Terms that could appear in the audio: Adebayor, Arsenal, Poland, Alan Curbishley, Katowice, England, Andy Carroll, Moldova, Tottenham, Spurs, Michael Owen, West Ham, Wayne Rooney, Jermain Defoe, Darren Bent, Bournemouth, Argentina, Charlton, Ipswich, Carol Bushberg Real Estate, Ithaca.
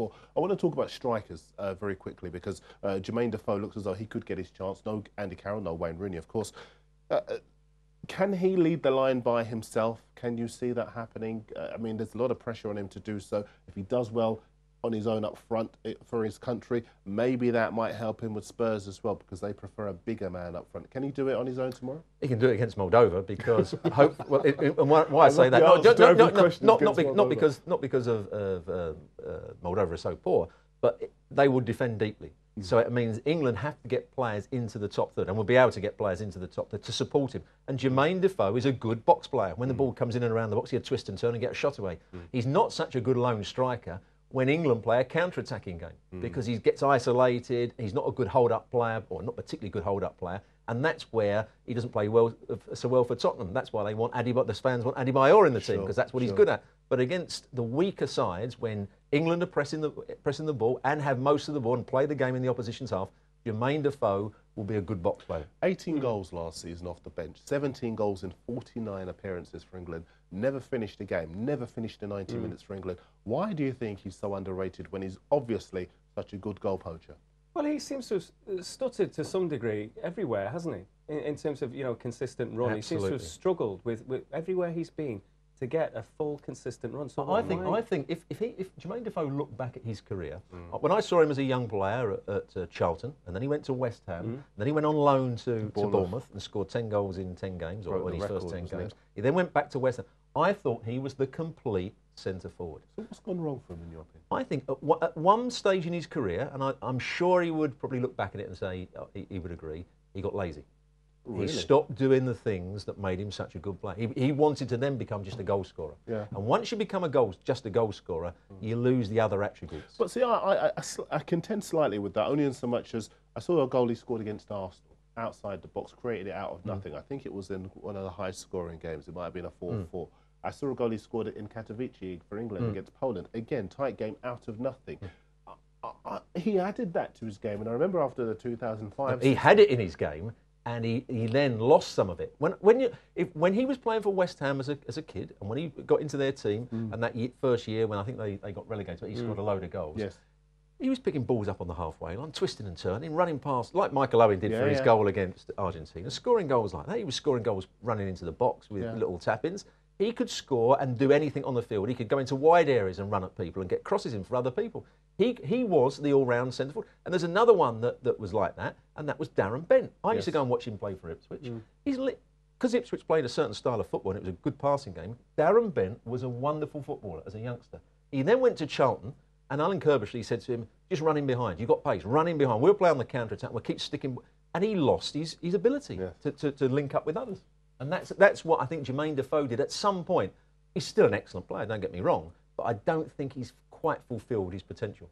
I want to talk about strikers very quickly, because Jermain Defoe looks as though he could get his chance. No Andy Carroll, no Wayne Rooney, of course. Can he lead the line by himself? Can you see that happening? I mean, there's a lot of pressure on him to do so. If he does well on his own up front for his country, maybe that might help him with Spurs as well, because they prefer a bigger man up front. Can he do it on his own tomorrow? He can do it against Moldova, because why I say that, not because Moldova is so poor, but they will defend deeply. So it means England have to get players into the top third, and will be able to get players into the top third to support him. And Jermain Defoe is a good box player. When the ball comes in and around the box, he'll twist and turn and get a shot away. He's not such a good lone striker when England play a counter-attacking game, because he gets isolated, he's not a good hold-up player, or not particularly good hold-up player, and that's where he doesn't play well, so well for Tottenham. That's why they want Adebayor, the fans want Adebayor in the team, because that's what he's good at. But against the weaker sides, when England are pressing the ball and have most of the ball and play the game in the opposition's half, Jermain Defoe will be a good box player. 18 goals last season off the bench, 17 goals in 49 appearances for England. Never finished a game, never finished a 90 minutes for England. Why do you think he's so underrated when he's obviously such a good goal poacher? Well, he seems to have stuttered to some degree everywhere, hasn't he? In terms of, you know, consistent run. Absolutely. He seems to have struggled with everywhere he's been to get a full consistent run. So I think if Jermain Defoe looked back at his career, when I saw him as a young player at Charlton, and then he went to West Ham, and then he went on loan to Bournemouth and scored 10 goals in 10 games, or in his first 10 games. He then went back to West Ham. I thought he was the complete centre forward. So what's gone wrong for him, in your opinion? I think at one stage in his career, and I'm sure he would probably look back at it and say he would agree, he got lazy. Really? He stopped doing the things that made him such a good player. He wanted to then become just a goal scorer. Yeah. And once you become just a goal scorer, you lose the other attributes. But see, I contend slightly with that, only in so much as I saw a goal he scored against Arsenal, outside the box, created it out of nothing. I think it was in one of the highest scoring games. It might have been a 4-4. I saw a goal he scored in Katowice for England against Poland. Again, tight game, out of nothing. He added that to his game, and I remember after the 2005... He had it in his game, and he then lost some of it. When he was playing for West Ham as a kid, and when he got into their team, and that first year when I think they got relegated, but he scored a load of goals. Yes. He was picking balls up on the halfway line, twisting and turning, running past, like Michael Owen did for his goal against Argentina, scoring goals like that. He was scoring goals running into the box with little tap-ins. He could score and do anything on the field. He could go into wide areas and run at people and get crosses in for other people. He was the all-round centre forward. And there's another one that was like that, and that was Darren Bent. I used to go and watch him play for Ipswich. Because Ipswich played a certain style of football and it was a good passing game, Darren Bent was a wonderful footballer as a youngster. He then went to Charlton, and Alan Curbishley said to him, just run in behind, you've got pace, run in behind, we'll play on the counter-attack, we'll keep sticking. And he lost his ability to link up with others. And that's what I think Jermain Defoe did at some point. He's still an excellent player, don't get me wrong, but I don't think he's quite fulfilled his potential.